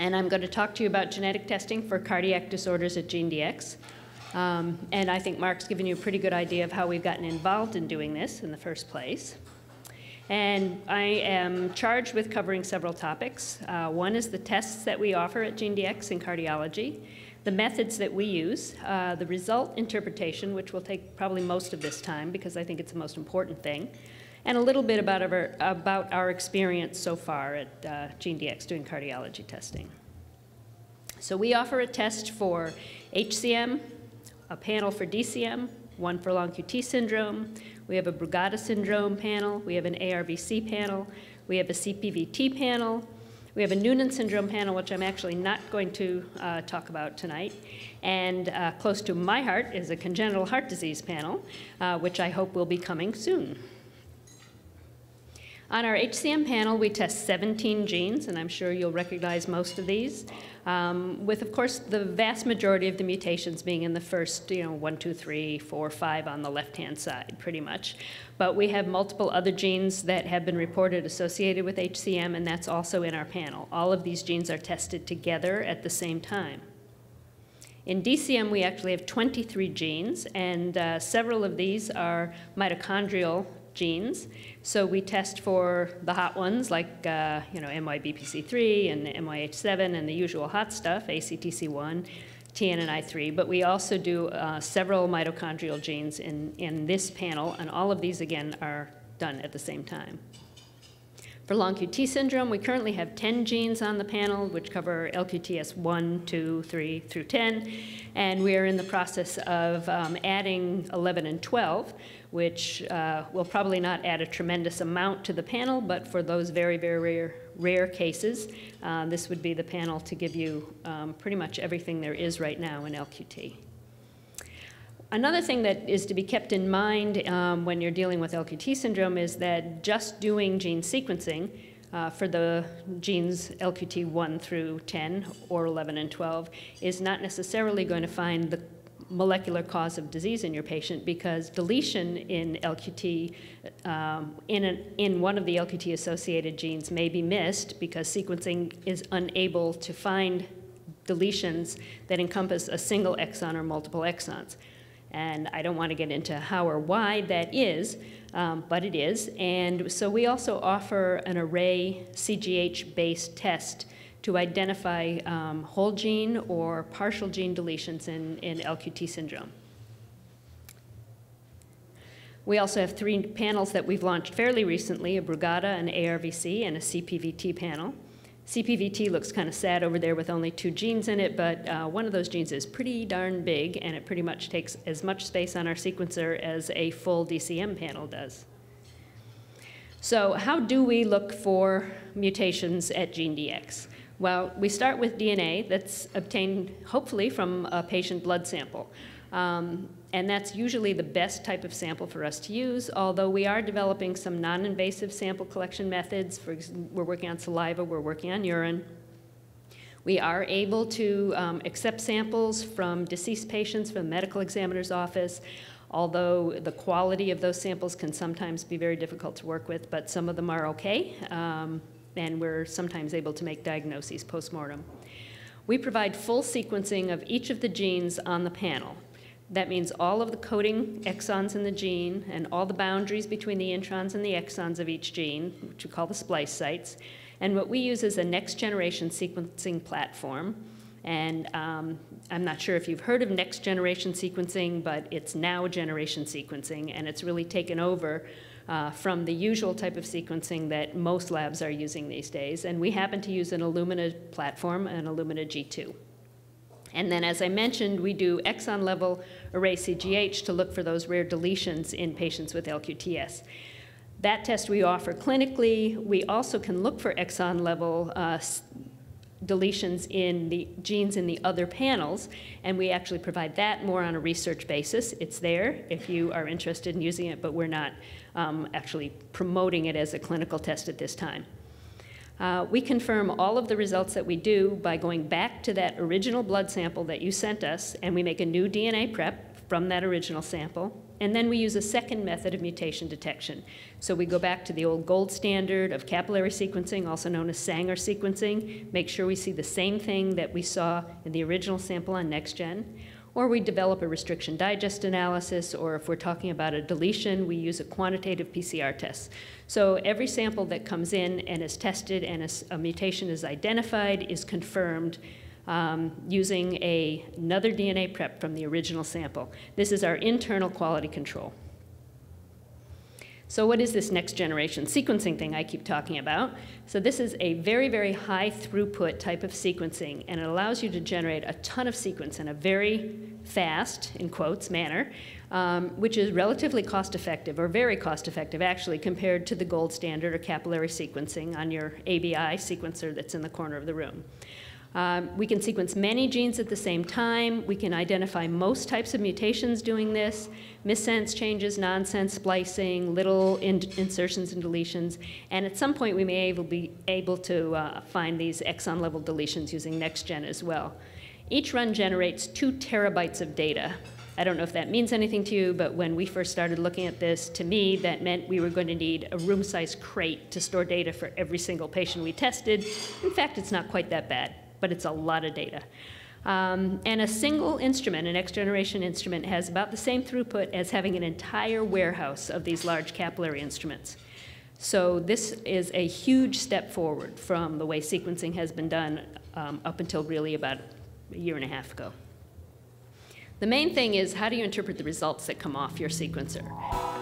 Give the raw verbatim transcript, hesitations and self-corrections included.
and I'm going to talk to you about genetic testing for cardiac disorders at GeneDx. Um, and I think Mark's given you a pretty good idea of how we've gotten involved in doing this in the first place. And I am charged with covering several topics. Uh, one is the tests that we offer at GeneDx in cardiology, the methods that we use, uh, the result interpretation, which will take probably most of this time because I think it's the most important thing, and a little bit about our, about our experience so far at uh, GeneDx doing cardiology testing. So we offer a test for H C M, a panel for D C M, one for Long Q T syndrome, we have a Brugada syndrome panel, we have an A R V C panel, we have a C P V T panel, we have a Noonan syndrome panel, which I'm actually not going to uh, talk about tonight, and uh, close to my heart is a congenital heart disease panel, uh, which I hope will be coming soon. On our H C M panel, we test seventeen genes, and I'm sure you'll recognize most of these, um, with, of course, the vast majority of the mutations being in the first, you know, one, two, three, four, five on the left-hand side, pretty much. But we have multiple other genes that have been reported associated with H C M, and that's also in our panel. All of these genes are tested together at the same time. In D C M, we actually have twenty-three genes, and uh, several of these are mitochondrial genes. So we test for the hot ones like uh, you know, M Y B P C three and M Y H seven and the usual hot stuff, A C T C one, T N N I three, but we also do uh, several mitochondrial genes in, in this panel, and all of these, again, are done at the same time. For Long Q T syndrome, we currently have ten genes on the panel, which cover L Q T S one, two, three, through ten, and we are in the process of um, adding eleven and twelve, which uh, will probably not add a tremendous amount to the panel, but for those very, very rare, rare cases, uh, this would be the panel to give you um, pretty much everything there is right now in L Q T. Another thing that is to be kept in mind um, when you're dealing with L Q T syndrome is that just doing gene sequencing uh, for the genes L Q T one through ten or eleven and twelve is not necessarily going to find the molecular cause of disease in your patient, because deletion in L Q T, um, in, an, in one of the L Q T-associated genes may be missed because sequencing is unable to find deletions that encompass a single exon or multiple exons. And I don't want to get into how or why that is, um, but it is. And so we also offer an array C G H-based test to identify um, whole gene or partial gene deletions in, in L Q T syndrome. We also have three panels that we've launched fairly recently, a Brugada, an A R V C, and a C P V T panel. C P V T looks kind of sad over there with only two genes in it, but uh, one of those genes is pretty darn big, and it pretty much takes as much space on our sequencer as a full D C M panel does. So how do we look for mutations at GeneDx? Well, we start with D N A that's obtained, hopefully, from a patient blood sample. Um, and that's usually the best type of sample for us to use, although we are developing some non-invasive sample collection methods. For example, we're working on saliva, we're working on urine. We are able to um, accept samples from deceased patients from the medical examiner's office, although the quality of those samples can sometimes be very difficult to work with, but some of them are okay, um, and we're sometimes able to make diagnoses post-mortem. We provide full sequencing of each of the genes on the panel. That means all of the coding exons in the gene and all the boundaries between the introns and the exons of each gene, which we call the splice sites. And what we use is a next-generation sequencing platform. And um, I'm not sure if you've heard of next-generation sequencing, but it's now generation sequencing, and it's really taken over uh, from the usual type of sequencing that most labs are using these days. And we happen to use an Illumina platform, an Illumina G two. And then, as I mentioned, we do exon-level array C G H to look for those rare deletions in patients with L Q T S. That test we offer clinically. We also can look for exon-level uh, deletions in the genes in the other panels, and we actually provide that more on a research basis. It's there if you are interested in using it, but we're not um, actually promoting it as a clinical test at this time. Uh, we confirm all of the results that we do by going back to that original blood sample that you sent us, and we make a new D N A prep from that original sample. And then we use a second method of mutation detection. So we go back to the old gold standard of capillary sequencing, also known as Sanger sequencing, make sure we see the same thing that we saw in the original sample on NextGen. Or we develop a restriction digest analysis, or if we're talking about a deletion, we use a quantitative P C R test. So every sample that comes in and is tested and a, a mutation is identified is confirmed um, using a, another D N A prep from the original sample. This is our internal quality control. So what is this next generation sequencing thing I keep talking about? So this is a very, very high throughput type of sequencing, and it allows you to generate a ton of sequence in a very fast, in quotes, manner, um, which is relatively cost effective, or very cost effective actually, compared to the gold standard or capillary sequencing on your A B I sequencer that's in the corner of the room. Um, we can sequence many genes at the same time. We can identify most types of mutations doing this, missense changes, nonsense splicing, little in insertions and deletions. And at some point, we may able be able to uh, find these exon-level deletions using NextGen as well. Each run generates two terabytes of data. I don't know if that means anything to you, but when we first started looking at this, to me, that meant we were going to need a room-sized crate to store data for every single patient we tested. In fact, it's not quite that bad, but it's a lot of data. Um, and a single instrument, a next-generation instrument, has about the same throughput as having an entire warehouse of these large capillary instruments. So this is a huge step forward from the way sequencing has been done um, up until really about a year and a half ago. The main thing is, how do you interpret the results that come off your sequencer?